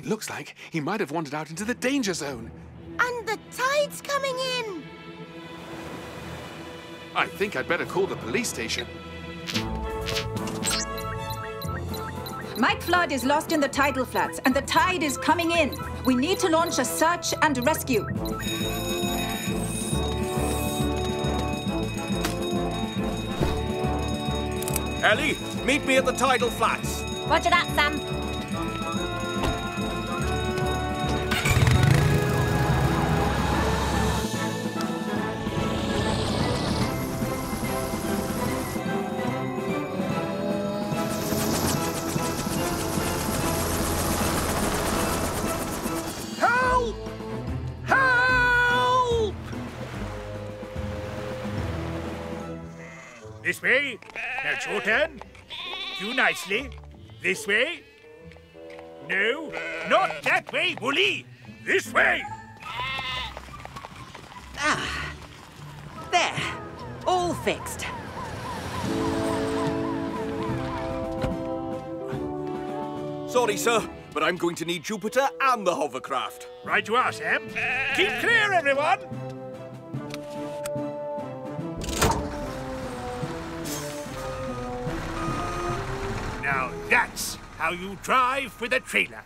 It looks like he might have wandered out into the danger zone. And the tide's coming in. I think I'd better call the police station. Mike Flood is lost in the tidal flats, and the tide is coming in. We need to launch a search and rescue. Ellie, meet me at the tidal flats. Roger that, Sam. This way. Now it's your turn. Do nicely. This way. No, not that way, Wooly. This way. Ah, there. All fixed. Sorry, sir, but I'm going to need Jupiter and the hovercraft. Right you are, Sam. Keep clear, everyone. Now that's how you drive with a trailer.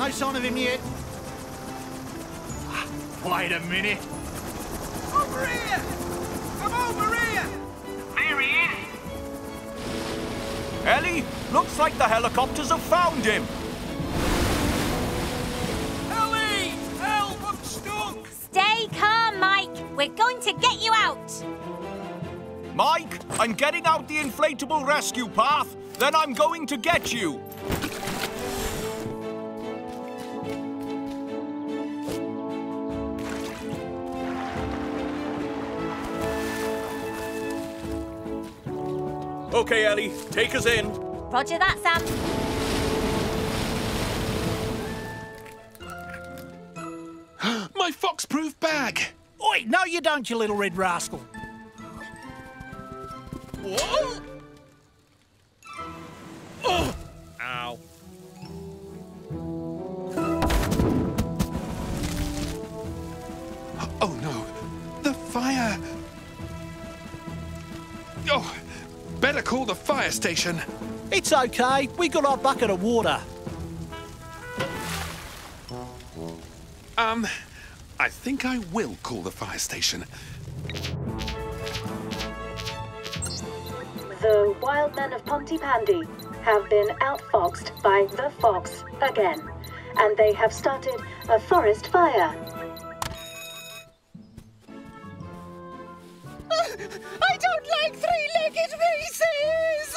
No sign of him yet. Wait a minute. Over here! Over here! There he is! Ellie, looks like the helicopters have found him! Ellie! Help! I'm stuck! Stay calm, Mike. We're going to get you out. Mike, I'm getting out the inflatable rescue path. Then I'm going to get you. OK, Ellie, take us in. Roger that, Sam. My fox-proof bag! Oi, no you don't, you little red rascal. Whoa! Oh. Ow. Oh, no. The fire! Oh! Better call the fire station. It's okay. We got our bucket of water. I think I will call the fire station. The wild men of Pontypandy have been outfoxed by the fox again, and they have started a forest fire. I don't like three-legged races!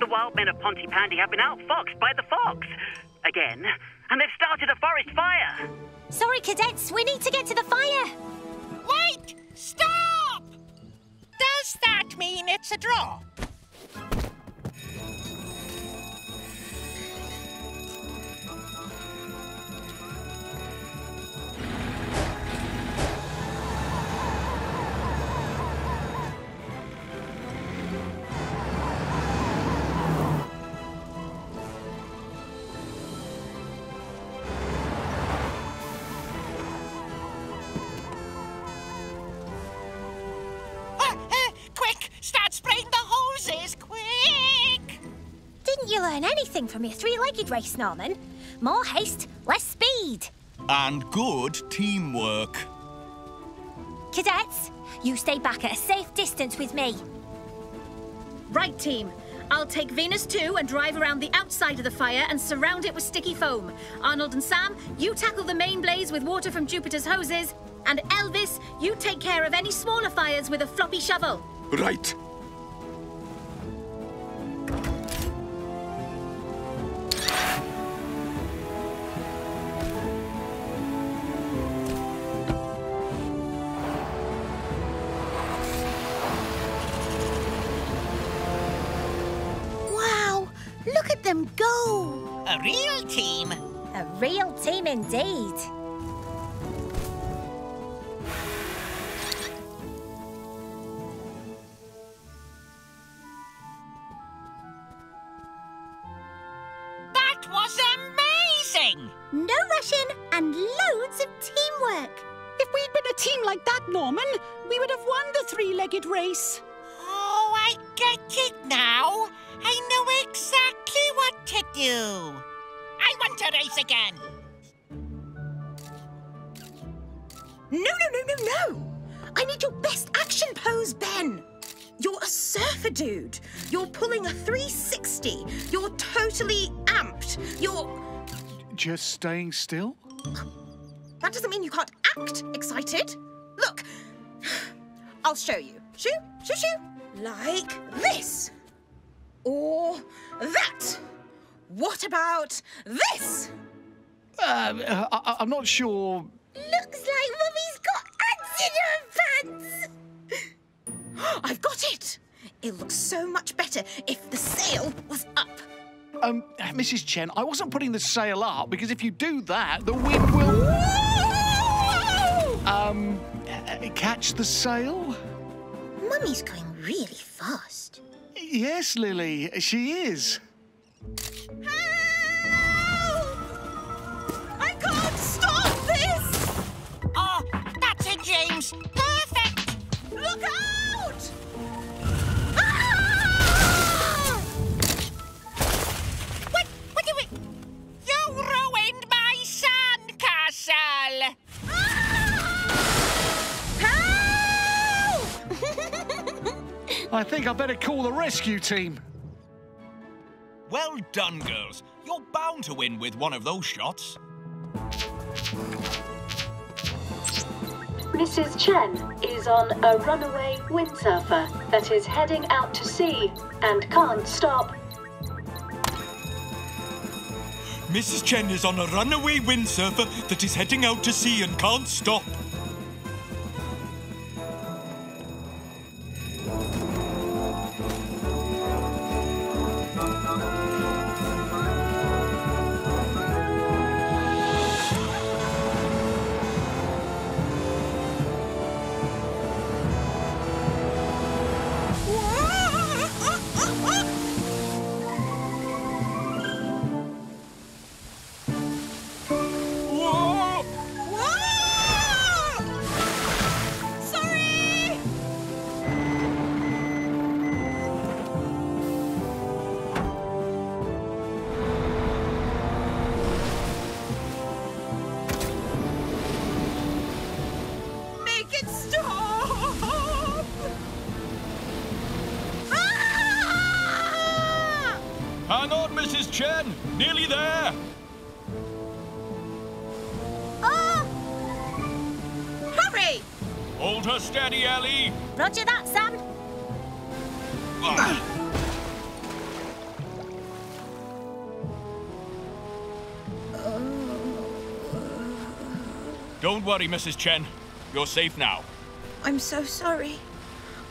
The wild men of Pontypandy have been outfoxed by the fox again, and they've started a forest fire. Sorry, cadets, we need to get to the fire. Wait! Stop! Does that mean it's a draw? From your three-legged race, Norman. More haste, less speed. And good teamwork. Cadets, you stay back at a safe distance with me. Right, team. I'll take Venus 2 and drive around the outside of the fire and surround it with sticky foam. Arnold and Sam, you tackle the main blaze with water from Jupiter's hoses. And Elvis, you take care of any smaller fires with a floppy shovel. Right. them go! A real team! A real team indeed! That was amazing! No rushing and loads of teamwork! If we'd been a team like that, Norman, we would have won the three-legged race. Oh, I get it now. I know exactly what to do. I want to race again. No. I need your best action pose, Ben. You're a surfer dude. You're pulling a 360. You're totally amped. You're... Just staying still? That doesn't mean you can't act excited. Look, I'll show you. Shoo, shoo, shoo. Like this. Or that. What about this? I'm not sure. Looks like Mummy's got ants in her pants. I've got it. It looks so much better if the sail was up. Mrs. Chen, I wasn't putting the sail up because if you do that, the wind will... Whoa! Catch the sail? Mummy's going really fast. Yes, Lily, she is. Help! I can't stop this! Oh, that's it, James. Perfect! Look out! Ah! Wait. You ruined my sandcastle! I think I better call the rescue team. Well done, girls. You're bound to win with one of those shots. Mrs. Chen is on a runaway windsurfer that is heading out to sea and can't stop. Mrs. Chen is on a runaway windsurfer that is heading out to sea and can't stop. Roger that, Sam. Don't worry, Mrs. Chen. You're safe now. I'm so sorry.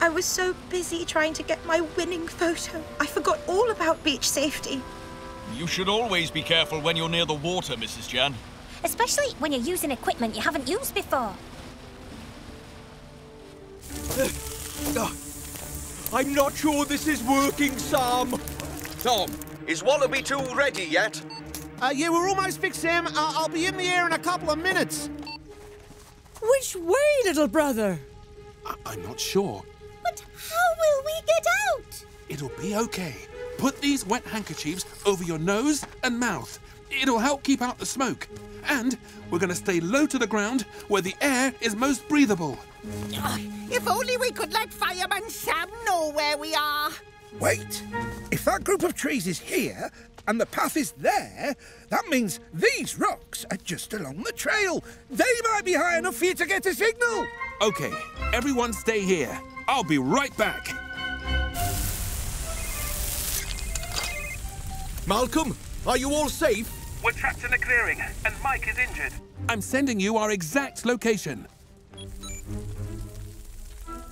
I was so busy trying to get my winning photo. I forgot all about beach safety. You should always be careful when you're near the water, Mrs. Chen. Especially when you're using equipment you haven't used before. I'm not sure this is working, Sam. Tom, is Wallaby 2 ready yet? Yeah, we're almost fixed, Sam. I'll be in the air in a couple of minutes. Which way, little brother? I'm not sure. But how will we get out? It'll be okay. Put these wet handkerchiefs over your nose and mouth. It'll help keep out the smoke. And we're going to stay low to the ground where the air is most breathable. If only we could let Fireman Sam know where we are. Wait. If that group of trees is here and the path is there, that means these rocks are just along the trail. They might be high enough for you to get a signal. OK, everyone stay here. I'll be right back. Malcolm, are you all safe? We're trapped in a clearing, and Mike is injured. I'm sending you our exact location.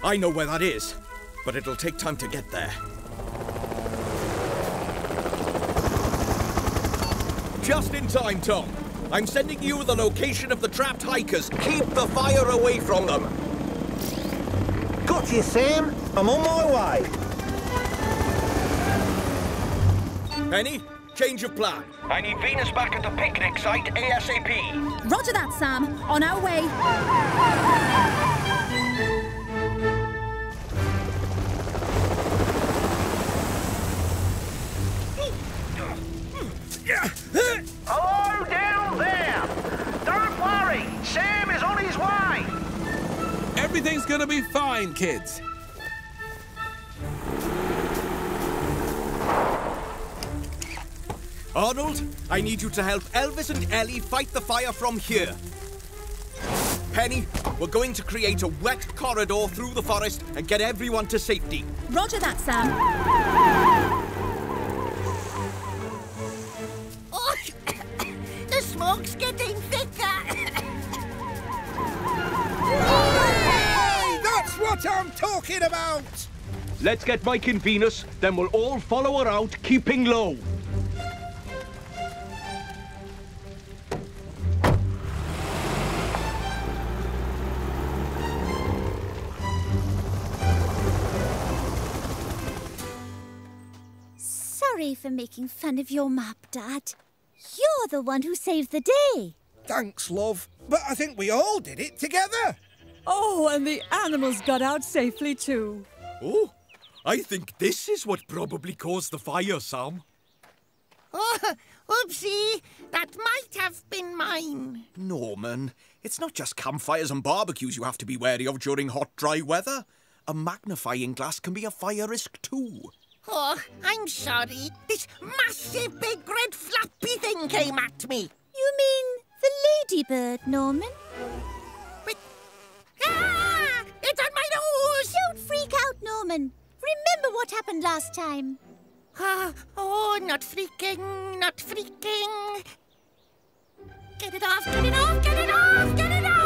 I know where that is, but it'll take time to get there. Just in time, Tom. I'm sending you the location of the trapped hikers. Keep the fire away from them. Got you, Sam. I'm on my way. Penny, change of plan. I need Venus back at the picnic site ASAP. Roger that, Sam. On our way. Hello down there! Don't worry, Sam is on his way! Everything's gonna be fine, kids. Arnold, I need you to help Elvis and Ellie fight the fire from here. Penny, we're going to create a wet corridor through the forest and get everyone to safety. Roger that, Sam. Smoke's getting thicker! Hey, that's what I'm talking about! Let's get Mike and Venus, then we'll all follow her out, keeping low. Sorry for making fun of your map, Dad. You're the one who saved the day. Thanks, love. But I think we all did it together. Oh, and the animals got out safely too. Oh, I think this is what probably caused the fire, Sam. Oh, oopsie. That might have been mine. Norman, it's not just campfires and barbecues you have to be wary of during hot, dry weather. A magnifying glass can be a fire risk too. Oh, I'm sorry. This massive big red flappy thing came at me. You mean the ladybird, Norman? But... Ah! It's on my nose! Don't freak out, Norman. Remember what happened last time. Oh, not freaking, not freaking. Get it off, get it off, get it off, get it off!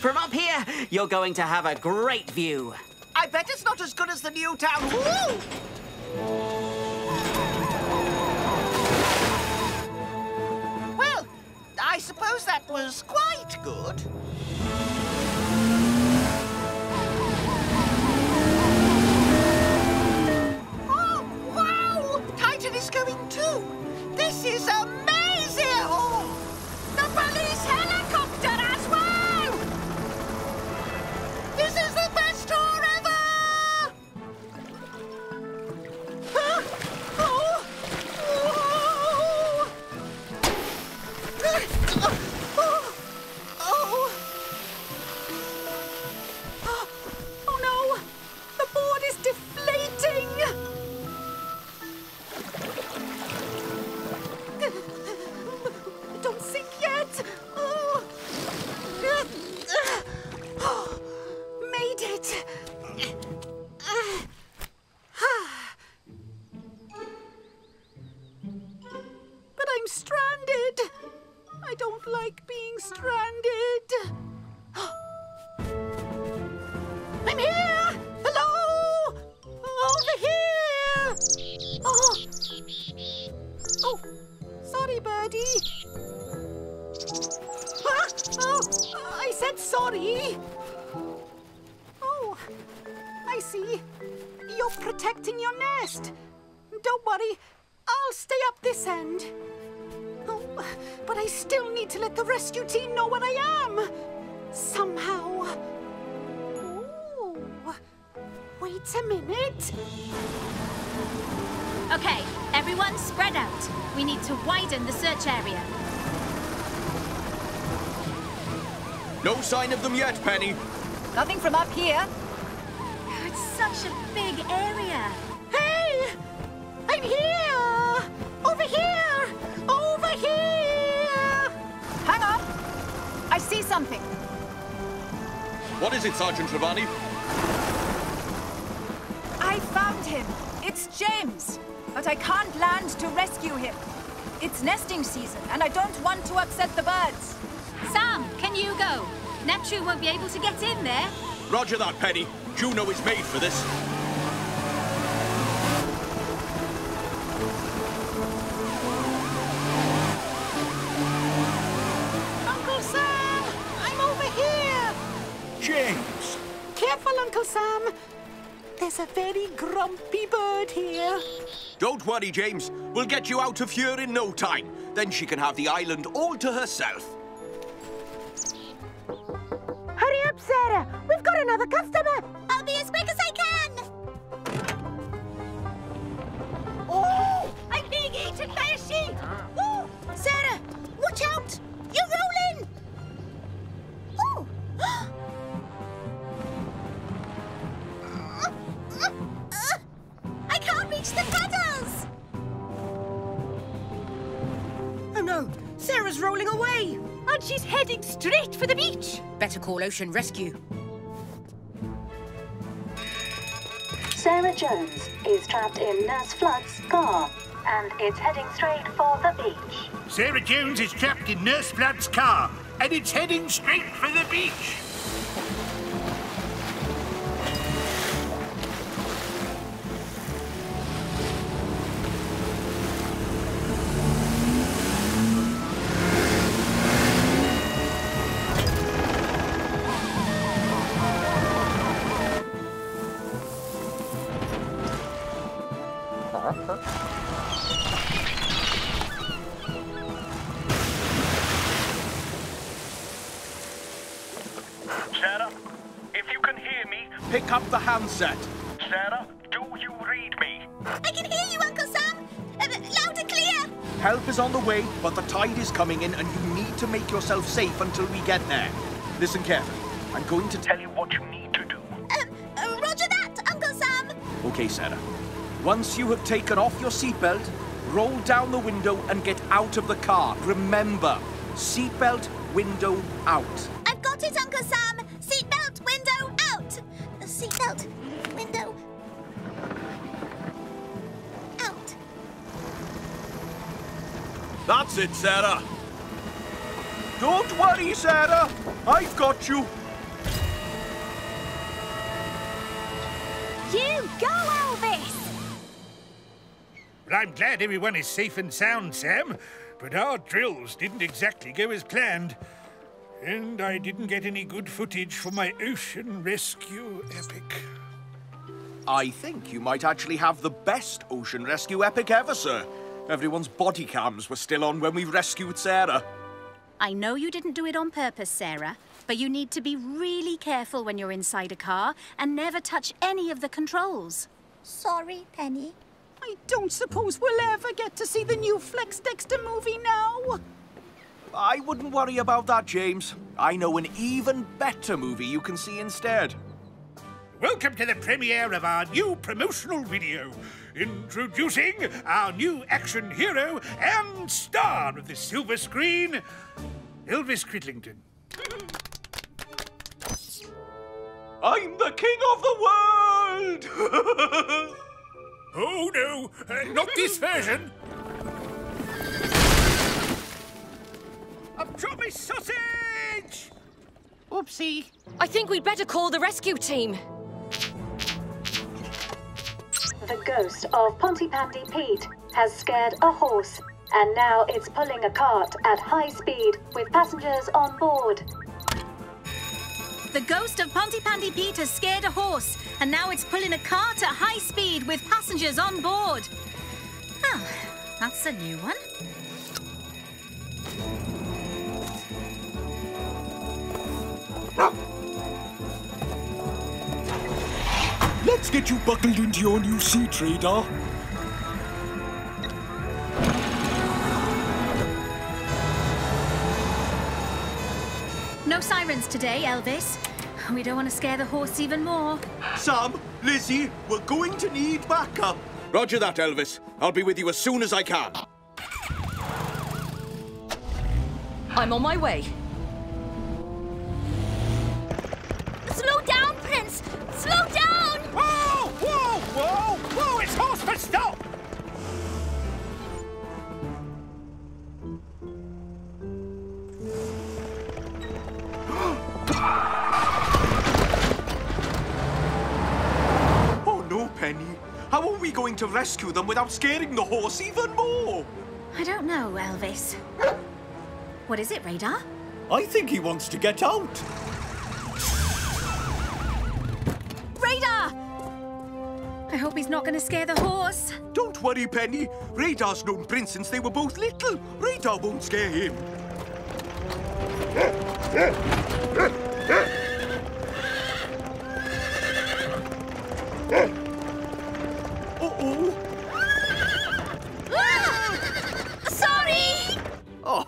From up here, you're going to have a great view. I bet it's not as good as the new town. Woo! Well, I suppose that was quite good. Oh, wow! Titan is going too. This is amazing! Oh, the police helicopter as well! This is the best tour ever! Huh? Oh! Oh! Oh! Oh! Oh no! The board is deflating! Don't sink yet! Oh! Oh! Made it! But I'm stranded! I don't like being stranded! I'm here! Hello! Over here! Oh! Oh! Sorry, birdie! Ah! Oh! I said sorry! I see. You're protecting your nest. Don't worry. I'll stay up this end. Oh, but I still need to let the rescue team know where I am. Somehow. Oh. Wait a minute. Okay, everyone spread out. We need to widen the search area. No sign of them yet, Penny. Nothing from up here. It's such a big area. Hey! I'm here! Over here! Over here! Hang on! I see something. What is it, Sergeant Trevani? I found him. It's James. But I can't land to rescue him. It's nesting season, and I don't want to upset the birds. Sam, can you go? Neptune won't be able to get in there. Roger that, Penny. Juno is made for this. Uncle Sam! I'm over here! James! Careful, Uncle Sam. There's a very grumpy bird here. Don't worry, James. We'll get you out of here in no time. Then she can have the island all to herself. Hurry up, Sarah. We've got another customer. I'll be as quick as I can. Oh! I'm being eaten by a sheep. Oh! Sarah, watch out. You're rolling. Oh! I can't reach the paddles! Oh no! Sarah's rolling away! And she's heading straight for the beach! Better call Ocean Rescue. Sarah Jones is trapped in Nurse Flood's car and it's heading straight for the beach. Sarah Jones is trapped in Nurse Flood's car and it's heading straight for the beach! Set. Sarah, do you read me? I can hear you, Uncle Sam. Loud and clear. Help is on the way, but the tide is coming in and you need to make yourself safe until we get there. Listen carefully. I'm going to tell you what you need to do. Roger that, Uncle Sam. Okay, Sarah. Once you have taken off your seatbelt, roll down the window and get out of the car. Remember, seatbelt, window, out. I've got it, Uncle Sam. Seatbelt, window, out. Seatbelt, window, out. That's it, Sarah. Don't worry, Sarah. I've got you. You go, Elvis. Well, I'm glad everyone is safe and sound, Sam. But our drills didn't exactly go as planned. And I didn't get any good footage for my ocean rescue epic. I think you might actually have the best ocean rescue epic ever, sir. Everyone's body cams were still on when we rescued Sarah. I know you didn't do it on purpose, Sarah, but you need to be really careful when you're inside a car and never touch any of the controls. Sorry, Penny. I don't suppose we'll ever get to see the new Flex Dexter movie now. I wouldn't worry about that, James. I know an even better movie you can see instead. Welcome to the premiere of our new promotional video. Introducing our new action hero and star of the silver screen, Elvis Cridlington. I'm the king of the world! Oh, no, not this version. I've dropped my sausage! Oopsie. I think we'd better call the rescue team. The ghost of Pontypandy Pete has scared a horse, and now it's pulling a cart at high speed with passengers on board. The ghost of Pontypandy Pete has scared a horse, and now it's pulling a cart at high speed with passengers on board. Oh, that's a new one. Let's get you buckled into your new seat, Radar. No sirens today, Elvis. We don't want to scare the horse even more. Sam, Lizzie, we're going to need backup. Roger that, Elvis. I'll be with you as soon as I can. I'm on my way. Slow down, Prince! Slow down! Whoa! Whoa! Whoa! Whoa! It's horse for stop! we going to rescue them without scaring the horse even more? I don't know, Elvis. What is it, Radar? I think he wants to get out. Radar! I hope he's not going to scare the horse. Don't worry, Penny. Radar's known Prince since they were both little. Radar won't scare him. Uh-oh. Sorry! Oh,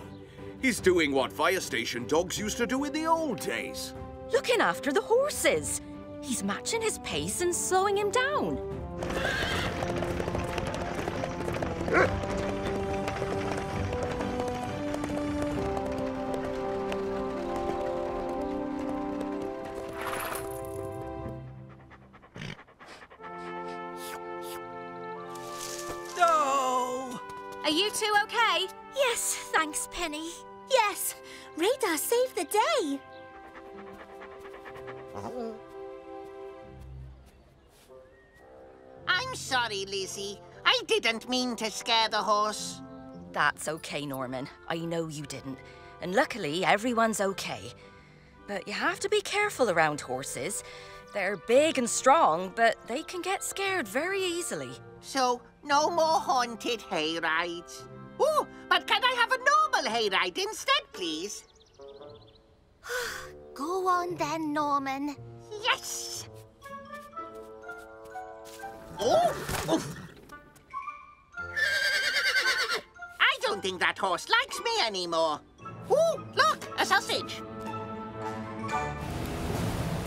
he's doing what fire station dogs used to do in the old days. Looking after the horses. He's matching his pace and slowing him down. No! Are you two okay? Yes, thanks, Penny. Yes, Radar saved the day. I'm sorry, Lizzie. I didn't mean to scare the horse. That's okay, Norman. I know you didn't. And luckily, everyone's okay. But you have to be careful around horses. They're big and strong, but they can get scared very easily. So, no more haunted hayrides. Oh, but can I have a normal hayride instead, please? Go on then, Norman. Yes! Oh! I don't think that horse likes me anymore. Ooh, look, a sausage.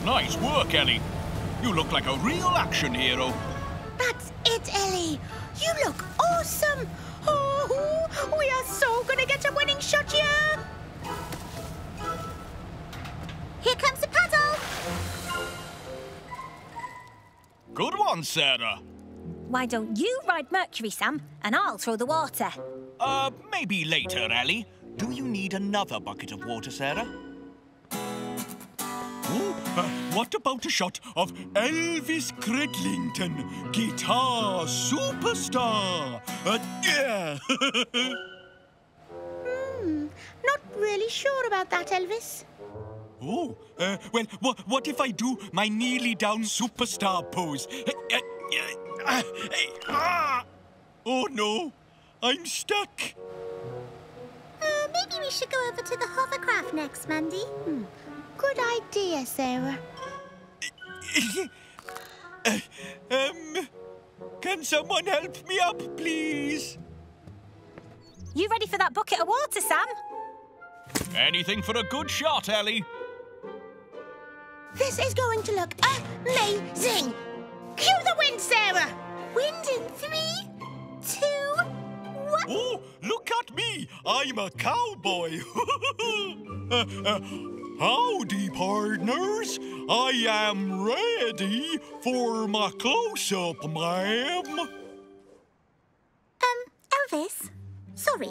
Nice work, Ellie. You look like a real action hero. That's it, Ellie. You look awesome. Oh, we are so gonna get a winning shot here. Here comes the puzzle. Good one, Sarah. Why don't you ride Mercury, Sam, and I'll throw the water? Maybe later, Ellie. Do you need another bucket of water, Sarah? Ooh, what about a shot of Elvis Cridlington, guitar superstar? Yeah. Not really sure about that, Elvis. Oh, well, what if I do my nearly down superstar pose? Oh, no, I'm stuck. Maybe we should go over to the hovercraft next, Mandy. Good idea, Sarah. Can someone help me up, please? You ready for that bucket of water, Sam? Anything for a good shot, Ellie. This is going to look amazing! Cue the wind, Sarah! Wind in 3, 2, 1... Oh, look at me! I'm a cowboy! Howdy, partners! I am ready for my close-up, ma'am. Elvis? Sorry,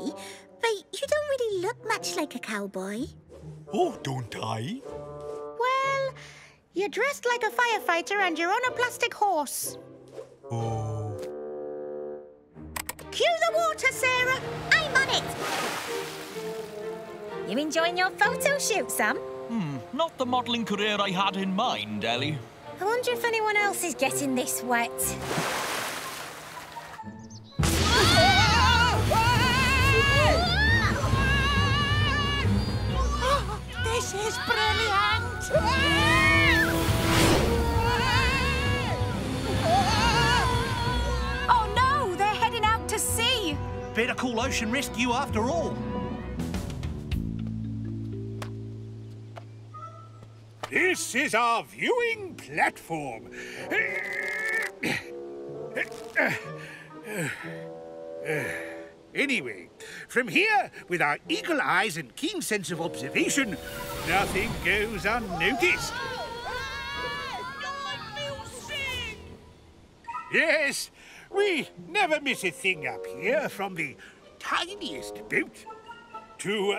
but you don't really look much like a cowboy. Oh, don't I? Well, you're dressed like a firefighter and you're on a plastic horse. Oh. Cue the water, Sarah! I'm on it! You enjoying your photo shoot, Sam? Not the modelling career I had in mind, Ellie. I wonder if anyone else is getting this wet. This is brilliant! Oh no, they're heading out to sea! Better call Ocean Rescue after all. This is our viewing platform. Anyway, from here, with our eagle eyes and keen sense of observation, nothing goes unnoticed. Yes, we never miss a thing up here, from the tiniest boat to...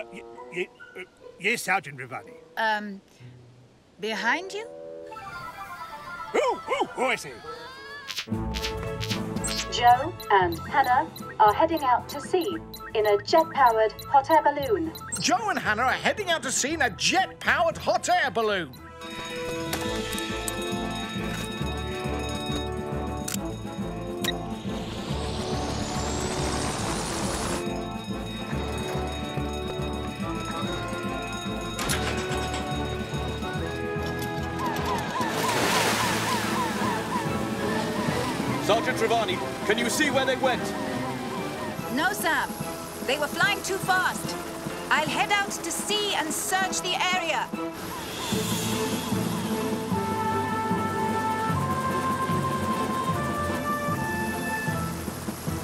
yes, Sergeant Trevani. Behind you? Oh, I see. Joe and Hannah are heading out to sea in a jet-powered hot air balloon. Joe and Hannah are heading out to sea in a jet-powered hot air balloon. Sergeant Trevani, can you see where they went? No, Sam. They were flying too fast. I'll head out to sea and search the area.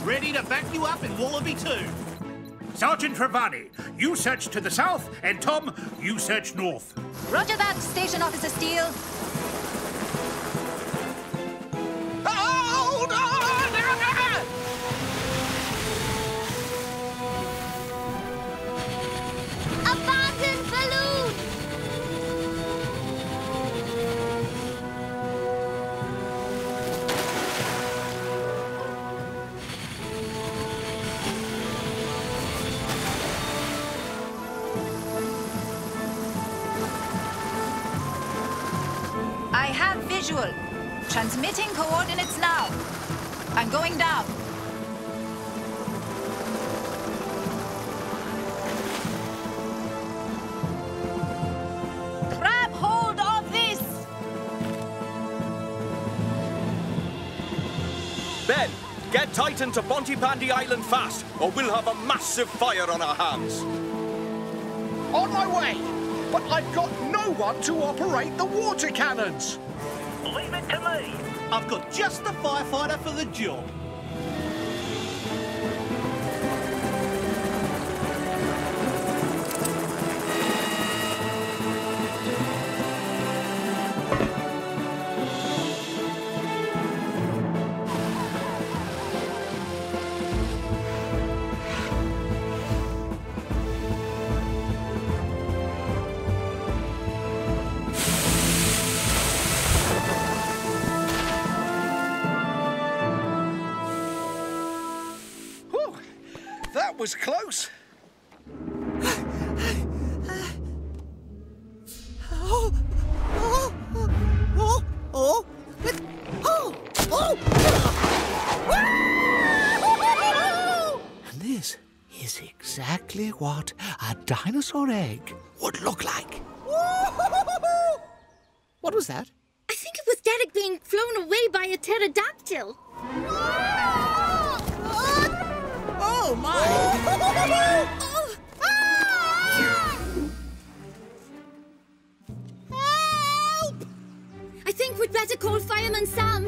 Ready to back you up in Wallaby 2. Sergeant Trevani, you search to the south, and Tom, you search north. Roger that, Station Officer Steele. Transmitting coordinates now. I'm going down. Grab hold of this! Ben, get Titan to Pontypandy Island fast, or we'll have a massive fire on our hands. On my way, but I've got no one to operate the water cannons. Leave it to me. I've got just the firefighter for the job. Was close. And this is exactly what a dinosaur egg would look like. What was that? I think it was Derek being flown away by a pterodactyl. Oh, my! Oh. Ah! Help! I think we'd better call Fireman Sam.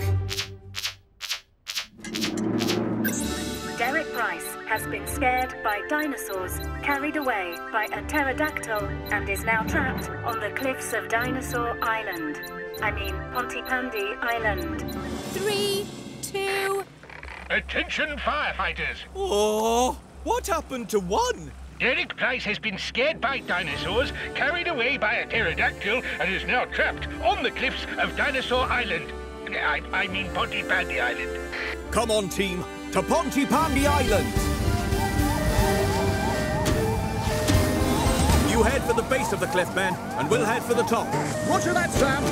Derek Price has been scared by dinosaurs, carried away by a pterodactyl, and is now trapped on the cliffs of Dinosaur Island. I mean, Pontypandy Island. 3, 2... Attention, firefighters. Oh, what happened to one? Derek Price has been scared by dinosaurs, carried away by a pterodactyl, and is now trapped on the cliffs of Dinosaur Island. I mean Pontypandy Island. Come on, team, to Pontypandy Island. You head for the base of the cliff, man, and we'll head for the top. Roger that, Sam.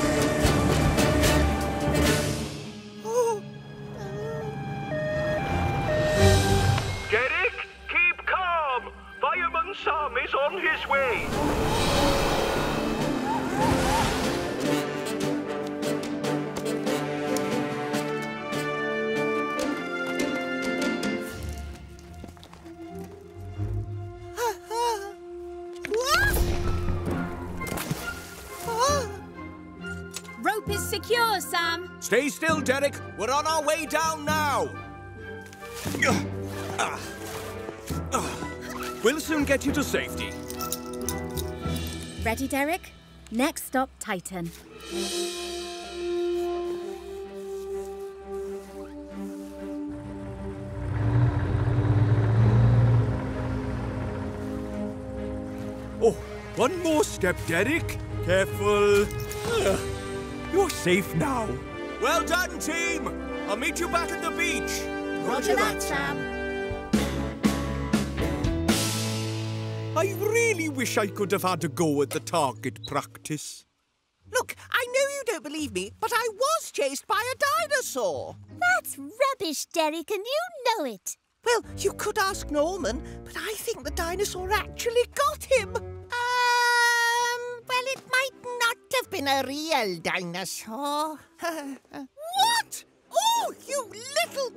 Sam is on his way. Rope is secure, Sam. Stay still, Derek. We're on our way down now. We'll soon get you to safety. Ready, Derek? Next stop, Titan. Oh, one more step, Derek. Careful. You're safe now. Well done, team. I'll meet you back at the beach. Roger that, Sam. I really wish I could have had a go at the target practice. Look, I know you don't believe me, but I was chased by a dinosaur. That's rubbish, Derek, and you know it. Well, you could ask Norman, but I think the dinosaur actually got him. Well, it might not have been a real dinosaur. What? Oh, you little...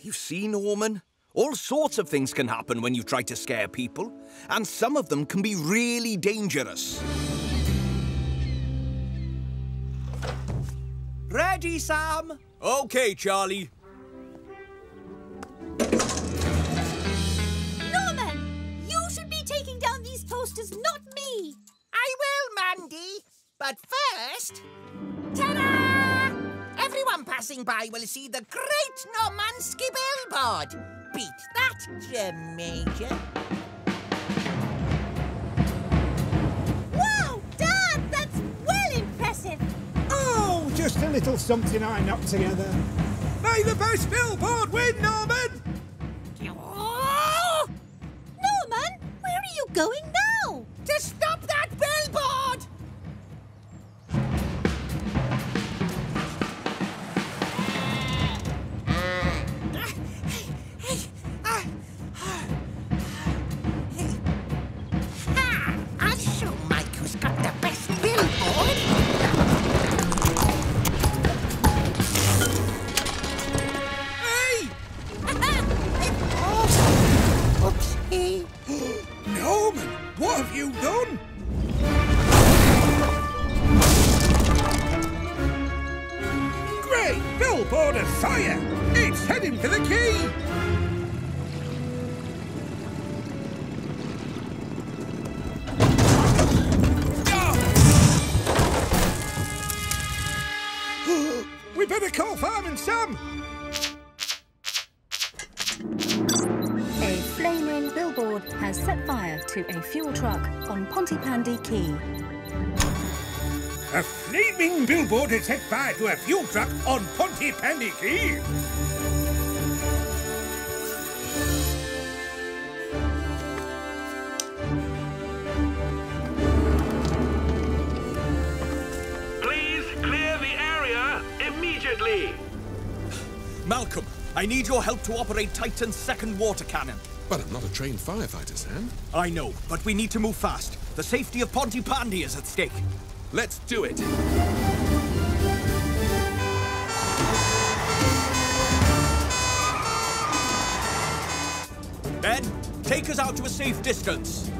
You see, Norman, all sorts of things can happen when you try to scare people, and some of them can be really dangerous. Ready, Sam? OK, Charlie. Norman, you should be taking down these posters, not me. I will, Mandy. But first... Ta-da! Everyone passing by will see the great Normansky billboard. Beat that, Jim Major. Wow, Dad, that's well impressive. Oh, just a little something I knocked together. May the best billboard win, Norman! Oh! Norman, where are you going now? To stop that billboard! Ha! I'll show Mike who's got the best billboard! Norman, what have you done? Great billboard of fire! It's heading for the quay! Oh. We better call Fireman Sam! Billboard has set fire to a fuel truck on Pontypandy Quay. A flaming billboard has set fire to a fuel truck on Pontypandy Quay. Please clear the area immediately. Malcolm, I need your help to operate Titan's second water cannon. Well, I'm not a trained firefighter, Sam. I know, but we need to move fast. The safety of Pontypandy is at stake. Let's do it. Ben, take us out to a safe distance.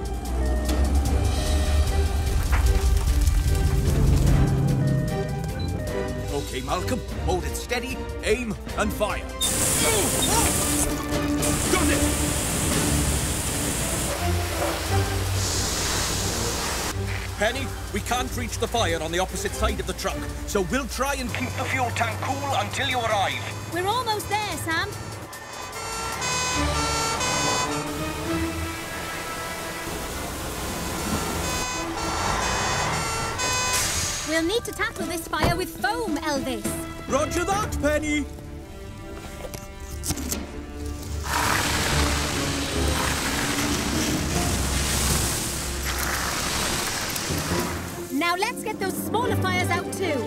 OK, Malcolm, hold it steady, aim and fire. Oh! Got it! Penny, we can't reach the fire on the opposite side of the truck, so we'll try and keep the fuel tank cool until you arrive. We're almost there, Sam. We'll need to tackle this fire with foam, Elvis. Roger that, Penny. Now let's get those smaller fires out too.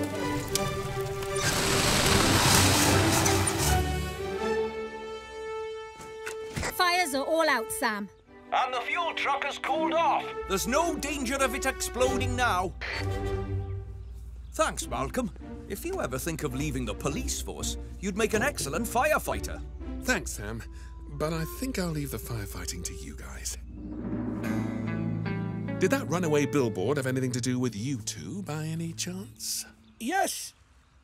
Fires are all out, Sam. And the fuel truck has cooled off. There's no danger of it exploding now. Thanks, Malcolm. If you ever think of leaving the police force, you'd make an excellent firefighter. Thanks, Sam. But I think I'll leave the firefighting to you guys. Did that runaway billboard have anything to do with you two, by any chance? Yes,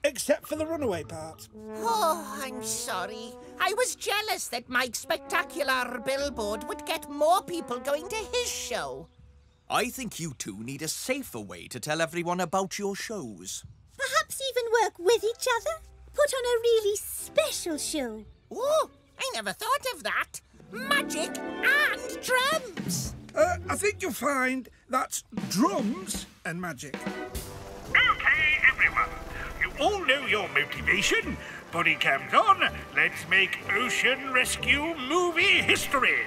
except for the runaway part. Oh, I'm sorry. I was jealous that Mike's spectacular billboard would get more people going to his show. I think you two need a safer way to tell everyone about your shows. Perhaps even work with each other? Put on a really special show. Oh, I never thought of that. Magic and drums! I think you'll find that's drums and magic. OK, everyone. You all know your motivation. Buddy cams on, let's make Ocean Rescue movie history.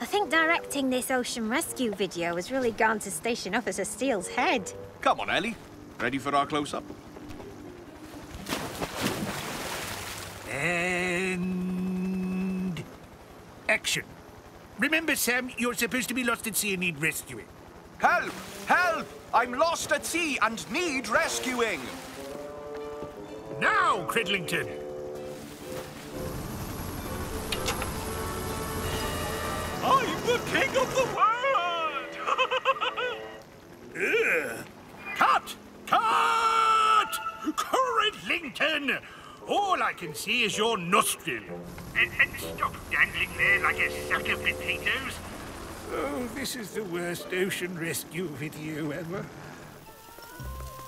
I think directing this Ocean Rescue video has really gone to Station Officer Steele's head. Come on, Ellie. Ready for our close-up? And... action. Remember, Sam, you're supposed to be lost at sea and need rescuing. Help! Help! I'm lost at sea and need rescuing! Now, Cridlington! I'm the king of the world! Cut! Cut! Cridlington! All I can see is your nostril. And stop dangling there like a sack of potatoes. Oh, this is the worst Ocean Rescue video ever.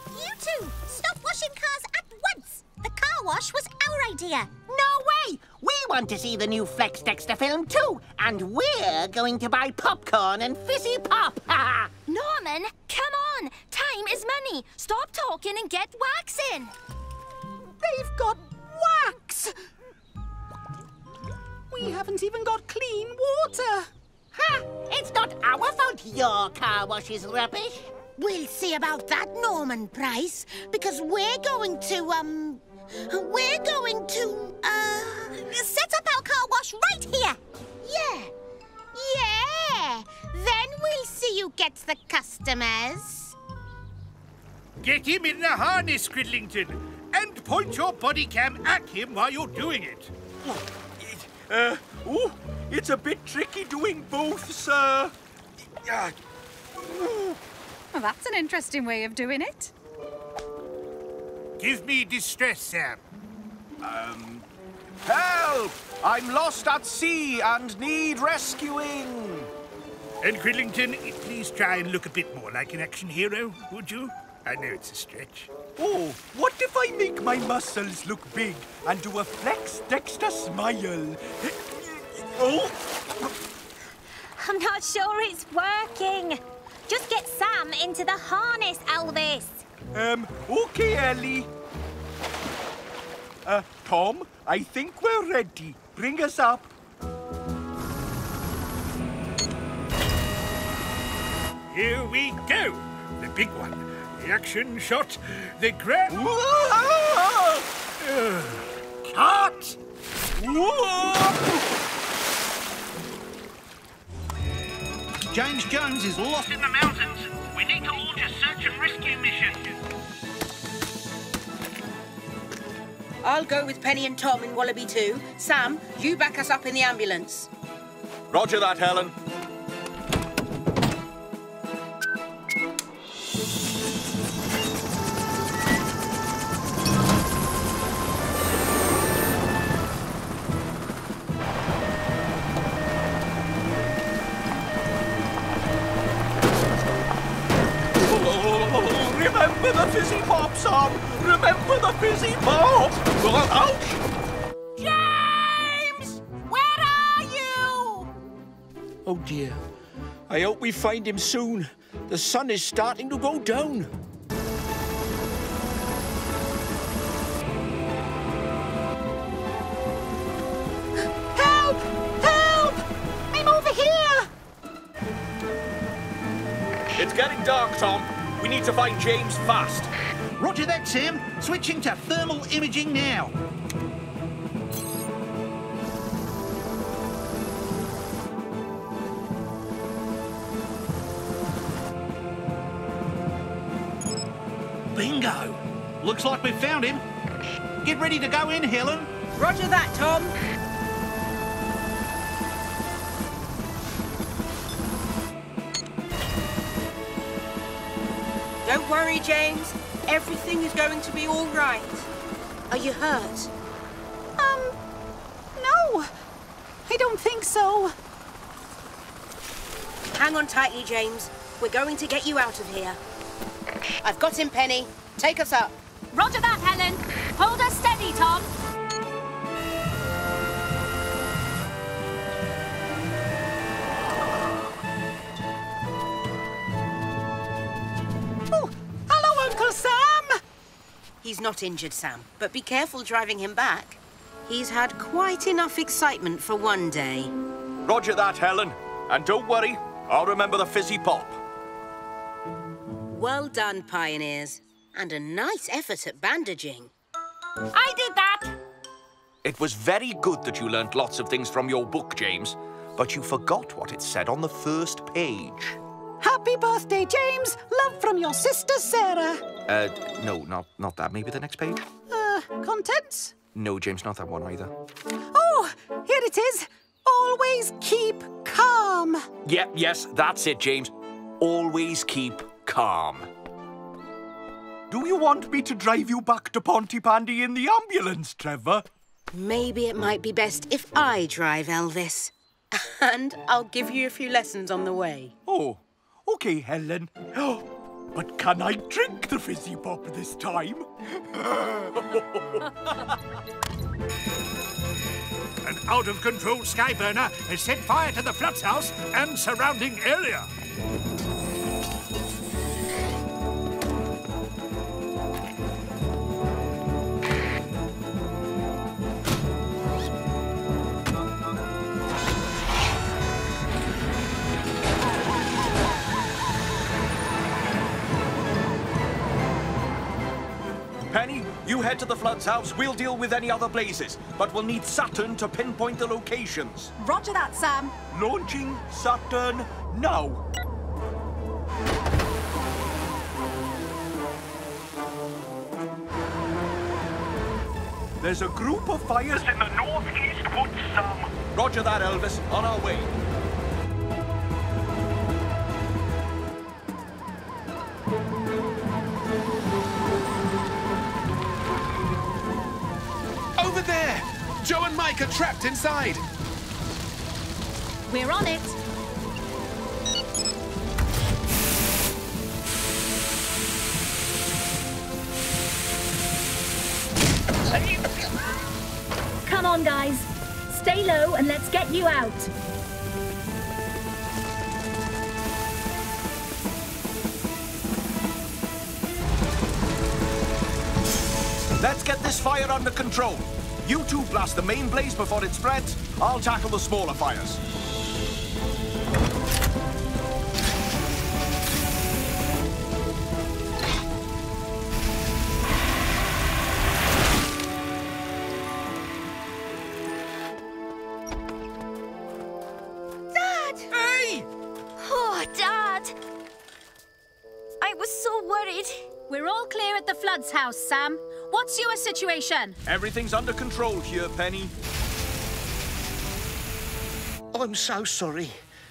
You two, stop washing cars at once! The car wash was our idea. No way! We want to see the new Flex Dexter film too, and we're going to buy popcorn and fizzy pop! Norman, come on! Time is money! Stop talking and get wax in! They've got wax! We haven't even got clean water! Ha! It's not our fault your car wash is rubbish. We'll see about that, Norman Price, because we're going to set up our car wash right here. Yeah. Yeah. Then we'll see you get the customers. Get him in the harness, Cridlington, and point your body cam at him while you're doing it. It's a bit tricky doing both, sir. Well, that's an interesting way of doing it. Give me distress, Sam. Help! I'm lost at sea and need rescuing. And Cridlington, please try and look a bit more like an action hero, would you? I know it's a stretch. Oh, what if I make my muscles look big and do a Flex Dexter smile? Oh! I'm not sure it's working. Just get Sam into the harness, Elvis. OK, Ellie. Tom, I think we're ready. Bring us up. Here we go. The big one. The action shot, the grab... Cut! James Jones is lost in the mountains. We need to launch a search and rescue mission. I'll go with Penny and Tom in Wallaby 2. Sam, you back us up in the ambulance. Roger that, Helen. Remember the fizzy pop! Ouch! James! Where are you? Oh, dear. I hope we find him soon. The sun is starting to go down. Help! Help! I'm over here! It's getting dark, Tom. We need to find James fast. Roger that, Sam. Switching to thermal imaging now. Bingo! Looks like we've found him. Get ready to go in, Helen. Roger that, Tom. Don't worry, James. Everything is going to be all right. Are you hurt? No. I don't think so. Hang on tightly, James. We're going to get you out of here. I've got him, Penny. Take us up. Roger that, Helen. Hold us steady, Tom. He's not injured, Sam, but be careful driving him back. He's had quite enough excitement for one day. Roger that, Helen. And don't worry, I'll remember the fizzy pop. Well done, pioneers. And a nice effort at bandaging. I did that! It was very good that you learnt lots of things from your book, James, but you forgot what it said on the first page. Happy birthday, James! Love from your sister, Sarah. No, not that. Maybe the next page? Contents? No, James, not that one either. Oh, here it is. Always keep calm. Yep, yes, that's it, James. Always keep calm. Do you want me to drive you back to Pontypandy in the ambulance, Trevor? Maybe it might be best if I drive, Elvis. And I'll give you a few lessons on the way. Oh, OK, Helen. But can I drink the fizzy pop this time? An out-of-control sky burner has set fire to the Flood's house and surrounding area. Penny, you head to the Flood's house. We'll deal with any other blazes, but we'll need Saturn to pinpoint the locations. Roger that, Sam. Launching Saturn now. There's a group of fires in the northeast woods, Sam. Roger that, Elvis. On our way. There! Joe and Mike are trapped inside! We're on it! Come on, guys! Stay low and let's get you out! Let's get this fire under control! You two blast the main blaze before it spreads. I'll tackle the smaller fires. Dad! Hey! Oh, Dad! I was so worried. We're all clear at the Flood's house, Sam. What's your situation? Everything's under control here, Penny. I'm so sorry.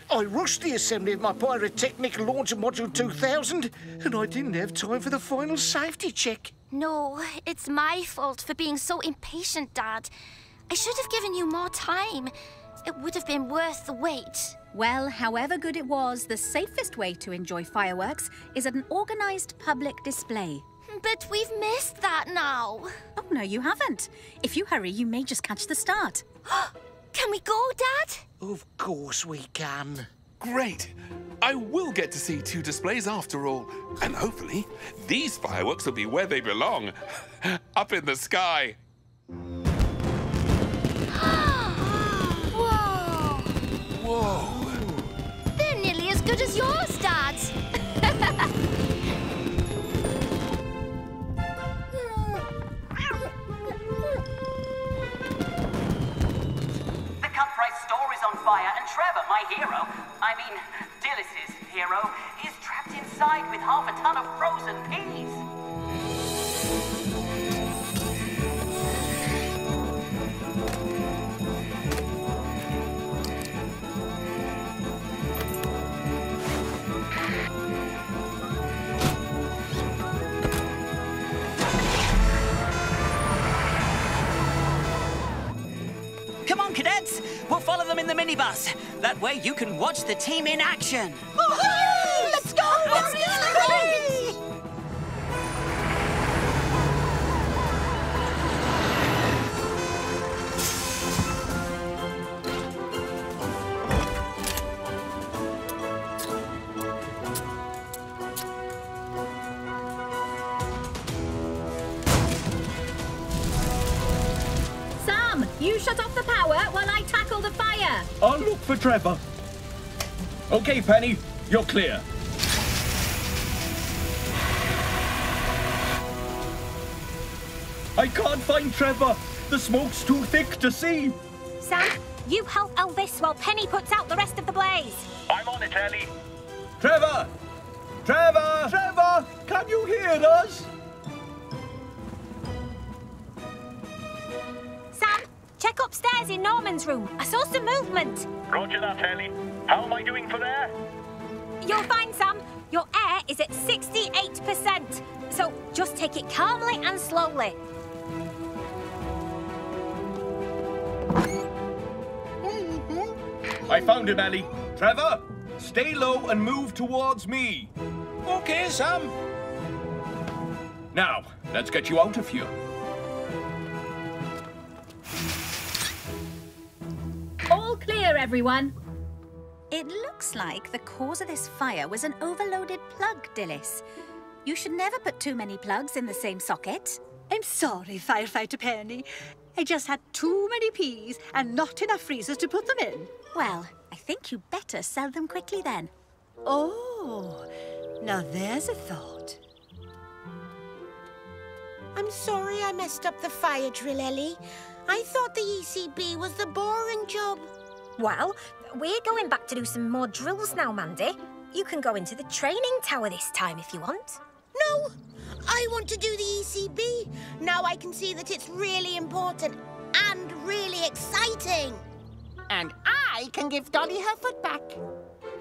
I rushed the assembly of my pyrotechnic launch module 2000, and I didn't have time for the final safety check. No, it's my fault for being so impatient, Dad. I should have given you more time. It would have been worth the wait. Well, however good it was, the safest way to enjoy fireworks is at an organised public display. But we've missed that now. Oh, no, you haven't. If you hurry, you may just catch the start. Can we go, Dad? Of course we can. Great. I will get to see two displays after all. And hopefully, these fireworks will be where they belong. Up in the sky. Whoa. Whoa. They're nearly as good as yours, Dad. Fire, and Trevor, my hero, I mean, Dillis's hero, is trapped inside with half a ton of frozen peas. Come on, cadets! We'll follow them in the minibus. That way you can watch the team in action. Woohoo! Let's go! Let's go! You shut off the power while I tackle the fire. I'll look for Trevor. Okay, Penny, you're clear. I can't find Trevor. The smoke's too thick to see. Sam, you help Elvis while Penny puts out the rest of the blaze. I'm on it, Ellie. Trevor! Trevor! Trevor! Can you hear us? Sam, check upstairs in Norman's room. I saw some movement. Roger that, Ellie. How am I doing for air? You're fine, Sam. Your air is at 68%. So just take it calmly and slowly. I found him, Ellie. Trevor, stay low and move towards me. Okay, Sam. Now, let's get you out of here. All clear, everyone. It looks like the cause of this fire was an overloaded plug, Dillis. You should never put too many plugs in the same socket. I'm sorry, Firefighter Penny. I just had too many peas and not enough freezers to put them in. Well, I think you better sell them quickly then. Oh, now there's a thought. I'm sorry I messed up the fire drill, Ellie. I thought the ECB was the boring job. Well, we're going back to do some more drills now, Mandy. You can go into the training tower this time if you want. No! I want to do the ECB. Now I can see that it's really important and really exciting. And I can give Dolly her foot back.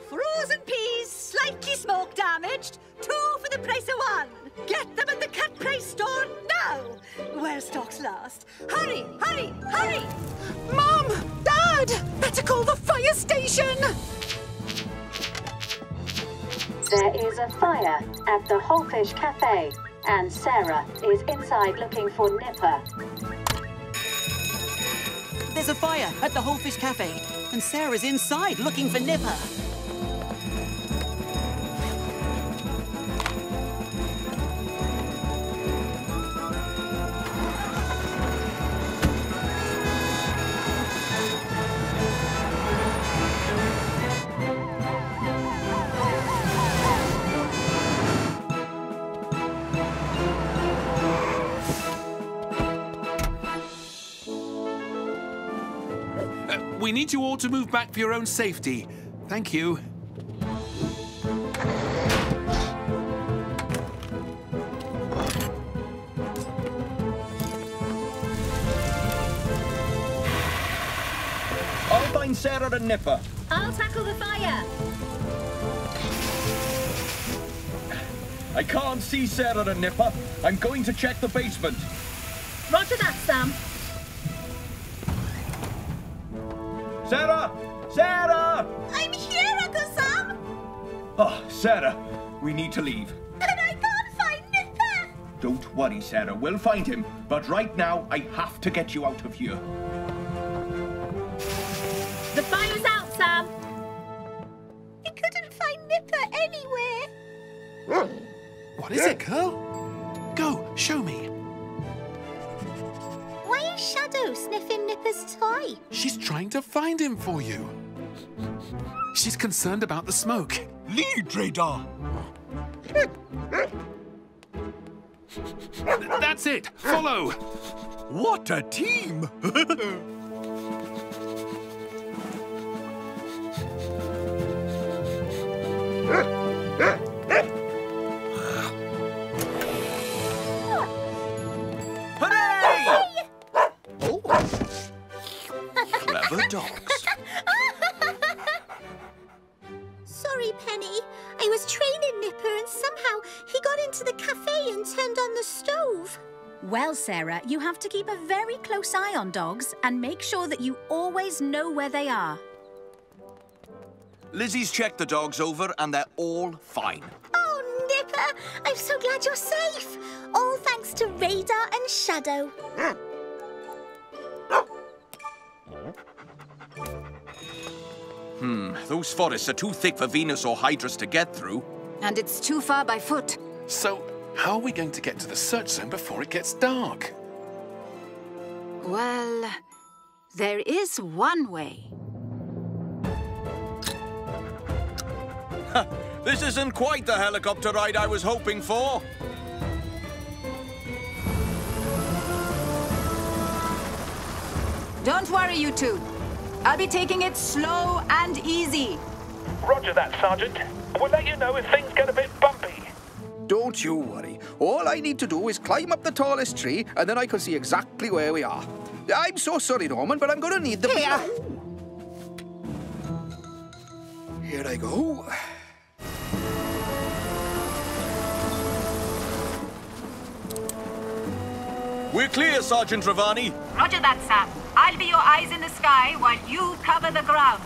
Frozen peas, slightly smoke damaged. 2 for the price of 1. Get them at the cut price store now. Where stocks last. Hurry, hurry, hurry! Mom! Dad! Better call the fire station! There is a fire at the Wholefish Café, and Sarah is inside looking for Nipper. There's a fire at the Wholefish Café, and Sarah's inside looking for Nipper. We need you all to move back for your own safety. Thank you. I'll find Sarah and Nipper. I'll tackle the fire. I can't see Sarah and Nipper. I'm going to check the basement. Roger that, Sam. Sarah! Sarah! I'm here, Uncle Sam! Oh, Sarah, we need to leave. And I can't find Nipper! Don't worry, Sarah, we'll find him. But right now, I have to get you out of here. The fire's out, Sam! I couldn't find Nipper anywhere. What is it, girl? Go, show me. Why is Shadow sniffing Nipper's toy? She's trying to find him for you. She's concerned about the smoke. Lead, Radar! That's it! Follow! What a team! Dogs. Sorry, Penny. I was training Nipper and somehow he got into the cafe and turned on the stove. Well, Sarah, you have to keep a very close eye on dogs and make sure that you always know where they are. Lizzie's checked the dogs over and they're all fine. Oh, Nipper, I'm so glad you're safe. All thanks to Radar and Shadow. Those forests are too thick for Venus or Hydrus to get through. And it's too far by foot. So, how are we going to get to the search zone before it gets dark? Well, There is one way. This isn't quite the helicopter ride I was hoping for. Don't worry, you two. I'll be taking it slow and easy. Roger that, Sergeant. We'll let you know if things get a bit bumpy. Don't you worry. All I need to do is climb up the tallest tree, and then I can see exactly where we are. I'm so sorry, Norman, but I'm going to need the... Here I go. We're clear, Sergeant Trevani. Roger that, Sam. I'll be your eyes in the sky while you cover the ground.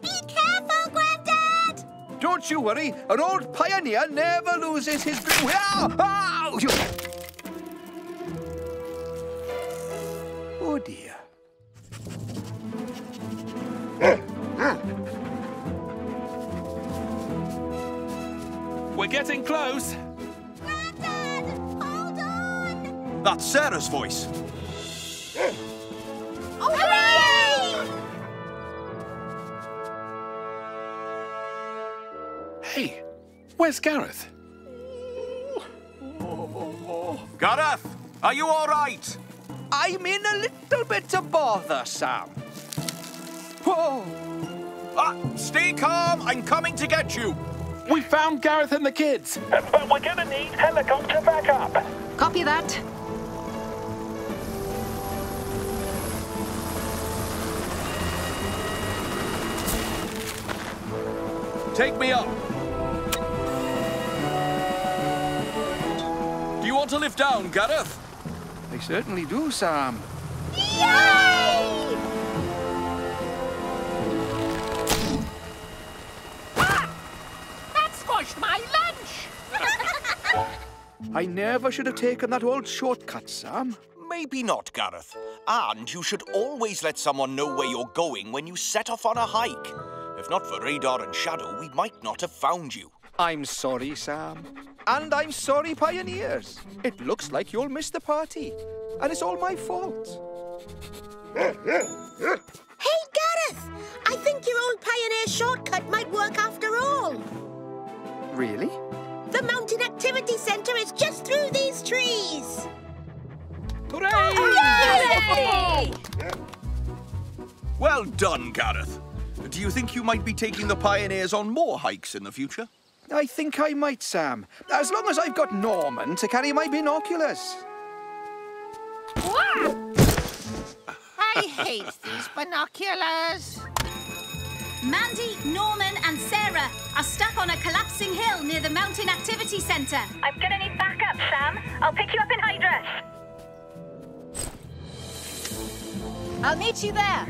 Be careful, Grandad! Don't you worry. An old pioneer never loses his grip. Oh, dear. We're getting close. That's Sarah's voice. Oh, hooray! Hey, where's Gareth? Gareth, are you all right? I'm in a little bit of bother, Sam. Whoa! Ah, stay calm. I'm coming to get you. We found Gareth and the kids. But we're gonna need helicopter backup. Copy that. Take me up. Do you want to lift down, Gareth? I certainly do, Sam. Yay! Ah! That squashed my lunch! I never should have taken that old shortcut, Sam. Maybe not, Gareth. And you should always let someone know where you're going when you set off on a hike. If not for Radar and Shadow, we might not have found you. I'm sorry, Sam. And I'm sorry, pioneers. It looks like you'll miss the party. And it's all my fault. Hey, Gareth! I think your old pioneer shortcut might work after all. Really? The Mountain Activity Centre is just through these trees. Hooray! Hooray! Well done, Gareth. Do you think you might be taking the pioneers on more hikes in the future? I think I might, Sam. As long as I've got Norman to carry my binoculars. I hate these binoculars. Mandy, Norman and Sarah are stuck on a collapsing hill near the Mountain Activity Centre. I'm going to need backup, Sam. I'll pick you up in Hydra. I'll meet you there.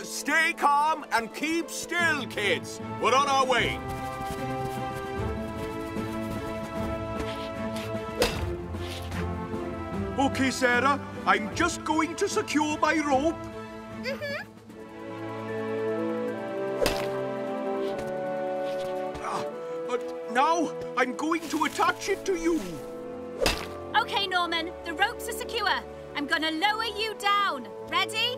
Stay calm and keep still, kids. We're on our way. Okay, Sarah, I'm just going to secure my rope. Now I'm going to attach it to you. Okay, Norman, the ropes are secure. I'm gonna lower you down. Ready?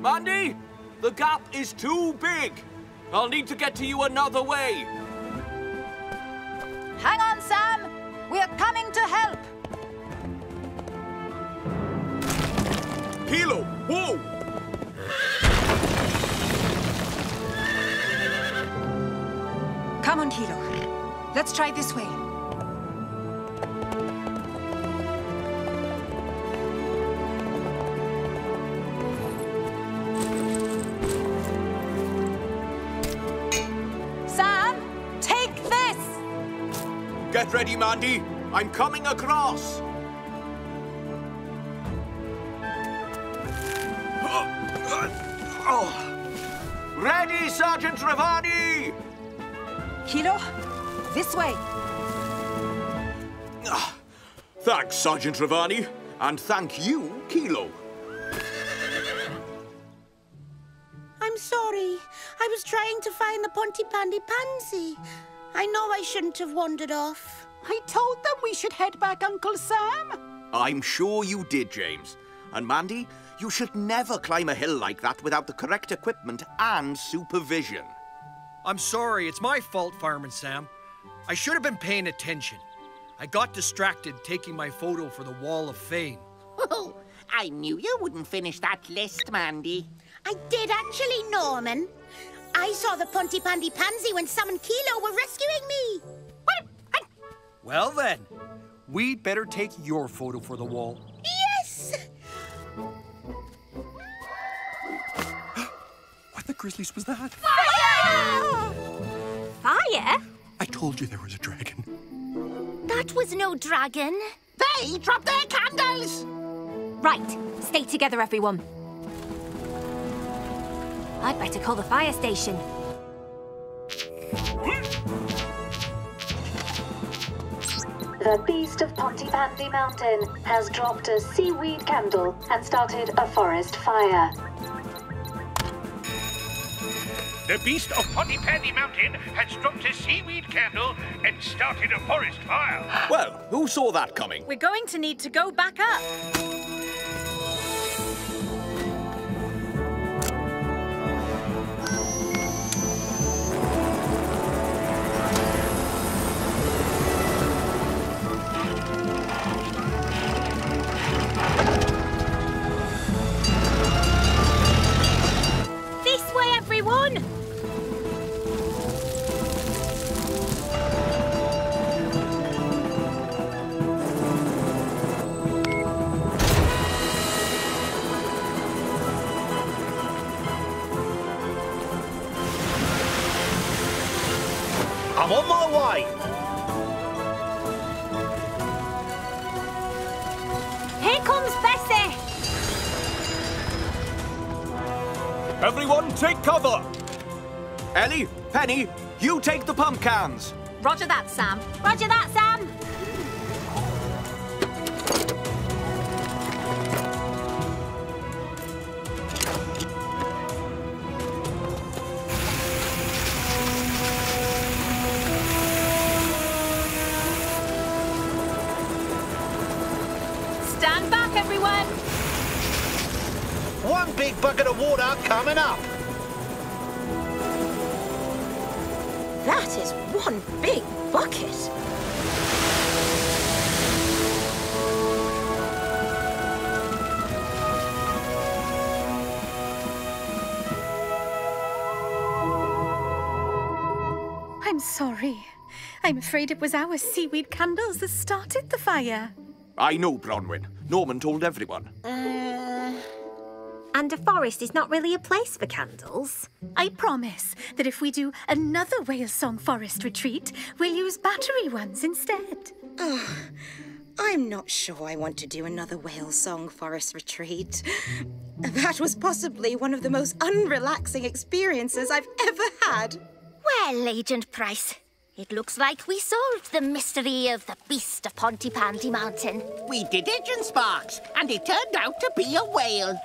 Mandy, the gap is too big. I'll need to get to you another way. Hang on, Sam. We're coming to help. Kilo, whoa! afternoon, Kilo. Let's try this way. Sam, take this! Get ready, Mandy. I'm coming across. Ready, Sergeant Trevani! Kilo, this way. Thanks, Sergeant Trevani. And thank you, Kilo. I'm sorry. I was trying to find the Pontypandy Pansy. I know I shouldn't have wandered off. I told them we should head back, Uncle Sam. I'm sure you did, James. And Mandy, you should never climb a hill like that without the correct equipment and supervision. I'm sorry, it's my fault, Fireman Sam. I should have been paying attention. I got distracted taking my photo for the Wall of Fame. Oh, I knew you wouldn't finish that list, Mandy. I did actually, Norman. I saw the Pontypandy Pansy when Sam and Kilo were rescuing me. Well then, we'd better take your photo for the wall. Yes! What the grizzlies was that? Fire! Fire? I told you there was a dragon. That was no dragon. They dropped their candles! Right, stay together, everyone. I'd better call the fire station. The beast of Pontypandy Mountain has dropped a seaweed candle and started a forest fire. The beast of Pontypandy Mountain has dropped a seaweed candle and started a forest fire. Well, who saw that coming? We're going to need to go back up. I'm on my way! Here comes Bessie! Everyone take cover! Ellie, Penny, you take the pump cans! Roger that, Sam. Roger that, Sam! Bucket of water coming up. That is one big bucket. I'm sorry. I'm afraid it was our seaweed candles that started the fire. I know, Bronwyn. Norman told everyone. And a forest is not really a place for candles. I promise that if we do another Whale Song Forest retreat, we'll use battery ones instead. Oh, I'm not sure I want to do another Whale Song Forest retreat. That was possibly one of the most unrelaxing experiences I've ever had. Well, Agent Price, it looks like we solved the mystery of the beast of Pontypandy Mountain. We did, Agent Sparks, and it turned out to be a whale.